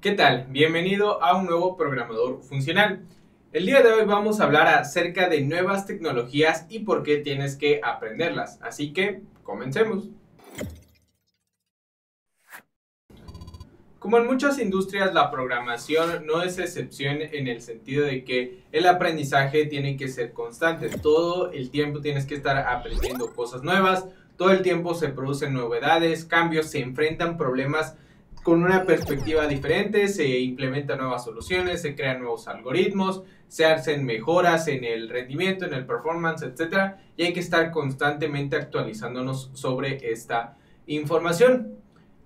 ¿Qué tal? Bienvenido a un nuevo Programador Funcional. El día de hoy vamos a hablar acerca de nuevas tecnologías y por qué tienes que aprenderlas. Así que, comencemos. Como en muchas industrias, la programación no es excepción en el sentido de que el aprendizaje tiene que ser constante. Todo el tiempo tienes que estar aprendiendo cosas nuevas, todo el tiempo se producen novedades, cambios, se enfrentan problemas con una perspectiva diferente, se implementan nuevas soluciones, se crean nuevos algoritmos, se hacen mejoras en el rendimiento, en el performance, etc. Y hay que estar constantemente actualizándonos sobre esta información.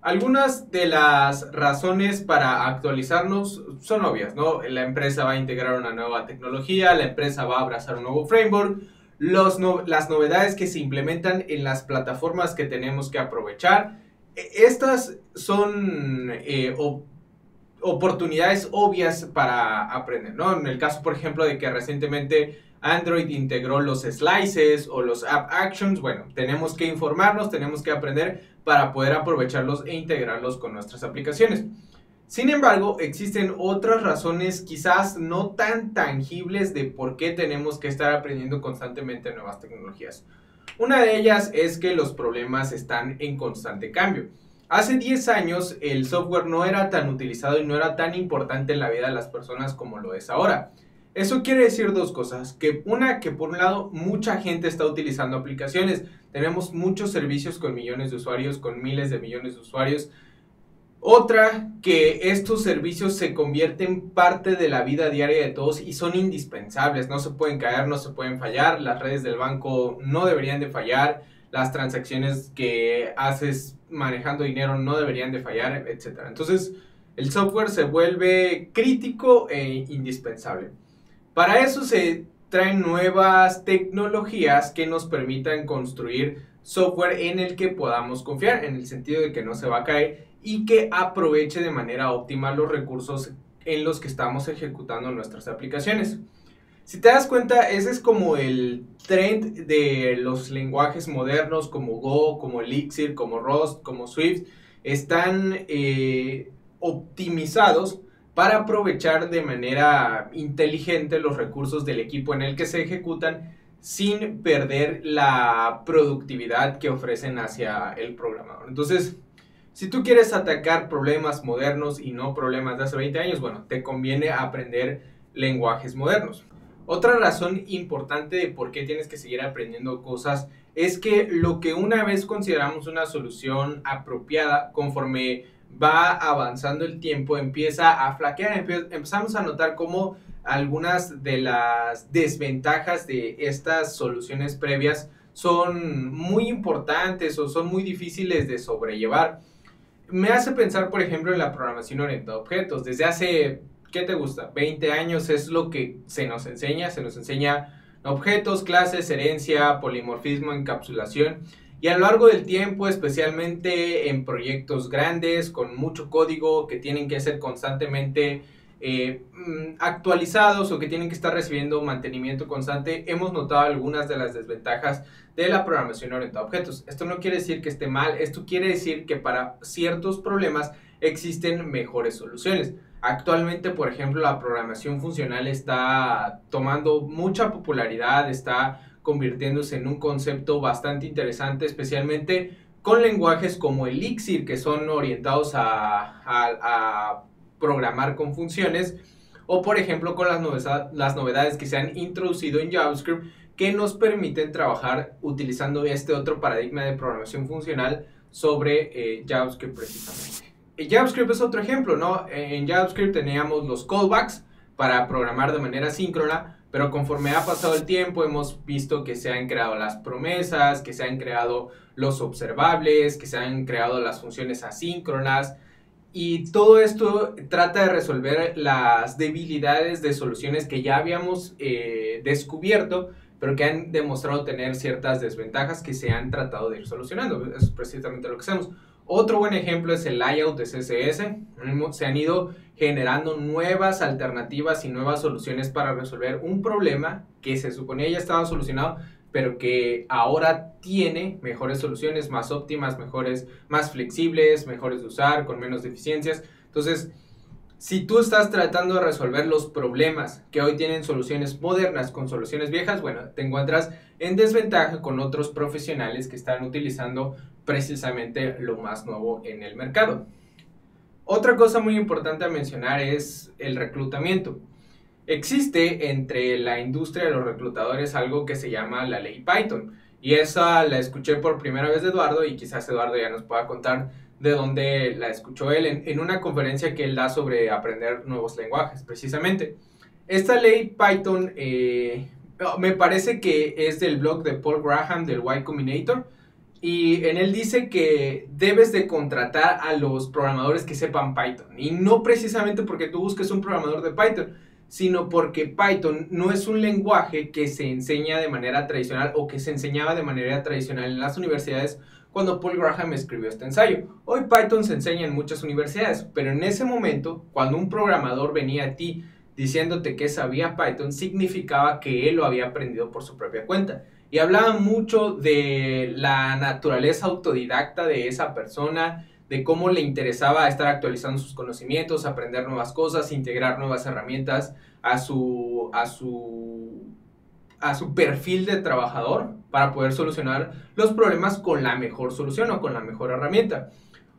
Algunas de las razones para actualizarnos son obvias, ¿no? La empresa va a integrar una nueva tecnología, la empresa va a abrazar un nuevo framework, las novedades que se implementan en las plataformas que tenemos que aprovechar. Estas son oportunidades obvias para aprender, ¿no? En el caso, por ejemplo, de que recientemente Android integró los Slices o los App Actions, bueno, tenemos que informarnos, tenemos que aprender para poder aprovecharlos e integrarlos con nuestras aplicaciones. Sin embargo, existen otras razones quizás no tan tangibles de por qué tenemos que estar aprendiendo constantemente nuevas tecnologías. Una de ellas es que los problemas están en constante cambio. Hace 10 años el software no era tan utilizado y no era tan importante en la vida de las personas como lo es ahora. Eso quiere decir dos cosas, que por un lado mucha gente está utilizando aplicaciones, tenemos muchos servicios con millones de usuarios, con miles de millones de usuarios. Otra, que estos servicios se convierten parte de la vida diaria de todos y son indispensables, no se pueden caer, no se pueden fallar, las redes del banco no deberían de fallar, las transacciones que haces manejando dinero no deberían de fallar, etc. Entonces, el software se vuelve crítico e indispensable. Para eso se traen nuevas tecnologías que nos permitan construir software en el que podamos confiar, en el sentido de que no se va a caer y que aproveche de manera óptima los recursos en los que estamos ejecutando nuestras aplicaciones. Si te das cuenta, ese es como el trend de los lenguajes modernos como Go, como Elixir, como Rust, como Swift. Están optimizados para aprovechar de manera inteligente los recursos del equipo en el que se ejecutan sin perder la productividad que ofrecen hacia el programador. Entonces, si tú quieres atacar problemas modernos y no problemas de hace 20 años, bueno, te conviene aprender lenguajes modernos. Otra razón importante de por qué tienes que seguir aprendiendo cosas es que lo que una vez consideramos una solución apropiada, conforme va avanzando el tiempo, empieza a flaquear, empezamos a notar cómo algunas de las desventajas de estas soluciones previas son muy importantes o son muy difíciles de sobrellevar. Me hace pensar, por ejemplo, en la programación orientada a objetos. Desde hace, ¿qué te gusta? 20 años es lo que se nos enseña objetos, clases, herencia, polimorfismo, encapsulación. Y a lo largo del tiempo, especialmente en proyectos grandes, con mucho código, que tienen que ser constantemente actualizados o que tienen que estar recibiendo mantenimiento constante, hemos notado algunas de las desventajas de la programación orientada a objetos. Esto no quiere decir que esté mal, esto quiere decir que para ciertos problemas existen mejores soluciones. Actualmente, por ejemplo, la programación funcional está tomando mucha popularidad, está convirtiéndose en un concepto bastante interesante, especialmente con lenguajes como Elixir, que son orientados a programar con funciones, o por ejemplo con las novedades que se han introducido en JavaScript que nos permiten trabajar utilizando este otro paradigma de programación funcional sobre JavaScript precisamente. JavaScript es otro ejemplo, ¿no? En JavaScript teníamos los callbacks para programar de manera síncrona, pero conforme ha pasado el tiempo hemos visto que se han creado las promesas, que se han creado los observables, que se han creado las funciones asíncronas. Y todo esto trata de resolver las debilidades de soluciones que ya habíamos descubierto, pero que han demostrado tener ciertas desventajas que se han tratado de ir solucionando. Eso es precisamente lo que hacemos. Otro buen ejemplo es el layout de CSS. Se han ido generando nuevas alternativas y nuevas soluciones para resolver un problema que se suponía ya estaba solucionado, pero que ahora tiene mejores soluciones, más óptimas, mejores, más flexibles, mejores de usar, con menos deficiencias. Entonces, Si tú estás tratando de resolver los problemas que hoy tienen soluciones modernas con soluciones viejas, bueno, te encuentras en desventaja con otros profesionales que están utilizando precisamente lo más nuevo en el mercado. Otra cosa muy importante a mencionar es el reclutamiento. Existe entre la industria de los reclutadores algo que se llama la ley Python, y esa la escuché por primera vez de Eduardo, y quizás Eduardo ya nos pueda contar de dónde la escuchó él en una conferencia que él da sobre aprender nuevos lenguajes, precisamente. Esta ley Python me parece que es del blog de Paul Graham del Y Combinator, y en él dice que debes de contratar a los programadores que sepan Python, y no precisamente porque tú busques un programador de Python, sino porque Python no es un lenguaje que se enseña de manera tradicional o que se enseñaba de manera tradicional en las universidades cuando Paul Graham escribió este ensayo. Hoy Python se enseña en muchas universidades, pero en ese momento, cuando un programador venía a ti diciéndote que sabía Python, significaba que él lo había aprendido por su propia cuenta. Y hablaba mucho de la naturaleza autodidacta de esa persona, de cómo le interesaba estar actualizando sus conocimientos, aprender nuevas cosas, integrar nuevas herramientas a su perfil de trabajador para poder solucionar los problemas con la mejor solución o con la mejor herramienta.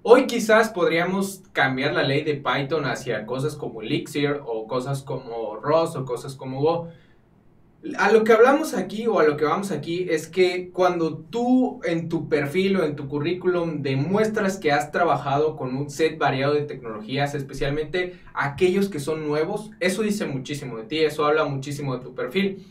Hoy quizás podríamos cambiar la ley de Python hacia cosas como Elixir o cosas como ROS o cosas como Go. A lo que hablamos aquí o a lo que vamos aquí es que cuando tú en tu perfil o en tu currículum demuestras que has trabajado con un set variado de tecnologías, especialmente aquellos que son nuevos, eso dice muchísimo de ti, eso habla muchísimo de tu perfil.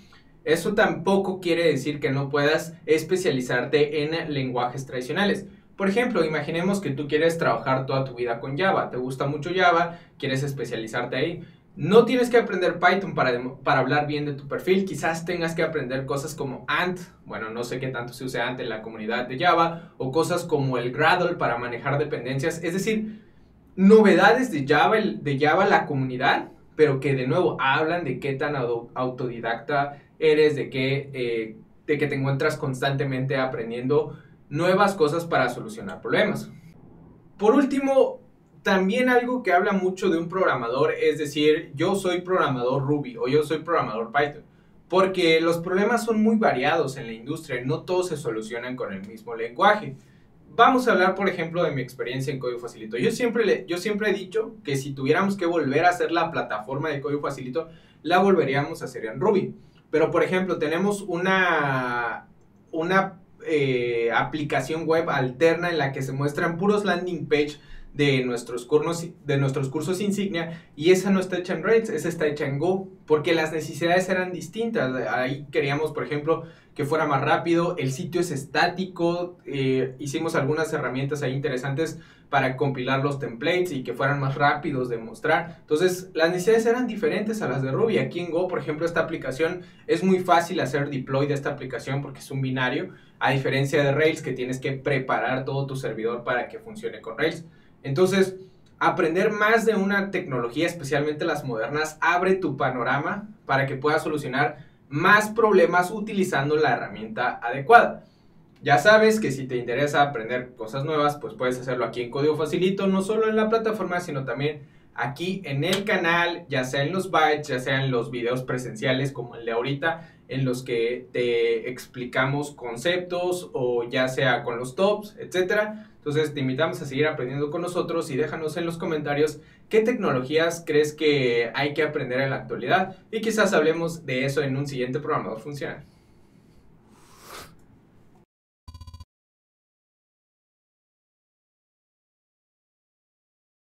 Eso tampoco quiere decir que no puedas especializarte en lenguajes tradicionales. Por ejemplo, imaginemos que tú quieres trabajar toda tu vida con Java, te gusta mucho Java, quieres especializarte ahí. No tienes que aprender Python para hablar bien de tu perfil, quizás tengas que aprender cosas como Ant, bueno, no sé qué tanto se usa Ant en la comunidad de Java, o cosas como el Gradle para manejar dependencias, es decir, novedades de Java la comunidad, pero que de nuevo hablan de qué tan autodidacta eres, de que te encuentras constantemente aprendiendo nuevas cosas para solucionar problemas. Por último, también algo que habla mucho de un programador es decir, yo soy programador Ruby o yo soy programador Python, porque los problemas son muy variados en la industria, no todos se solucionan con el mismo lenguaje. Vamos a hablar, por ejemplo, de mi experiencia en Código Facilito. Yo siempre he dicho que si tuviéramos que volver a hacer la plataforma de Código Facilito, la volveríamos a hacer en Ruby. Pero, por ejemplo, tenemos una aplicación web alterna en la que se muestran puros landing page de nuestros cursos Insignia, y esa no está hecha en Rails, esa está hecha en Go, porque las necesidades eran distintas. Ahí queríamos, por ejemplo, que fuera más rápido, el sitio es estático, hicimos algunas herramientas ahí interesantes para compilar los templates y que fueran más rápidos de mostrar. Entonces, las necesidades eran diferentes a las de Ruby. Aquí en Go, por ejemplo, esta aplicación es muy fácil hacer deploy de esta aplicación porque es un binario, a diferencia de Rails, que tienes que preparar todo tu servidor para que funcione con Rails. Entonces, aprender más de una tecnología, especialmente las modernas, abre tu panorama para que puedas solucionar más problemas utilizando la herramienta adecuada. Ya sabes que si te interesa aprender cosas nuevas, pues puedes hacerlo aquí en Código Facilito, no solo en la plataforma, sino también aquí en el canal, ya sea en los bytes, ya sea en los videos presenciales como el de ahorita, en los que te explicamos conceptos o ya sea con los tops, etcétera. Entonces te invitamos a seguir aprendiendo con nosotros y déjanos en los comentarios qué tecnologías crees que hay que aprender en la actualidad y quizás hablemos de eso en un siguiente Programador Funcional.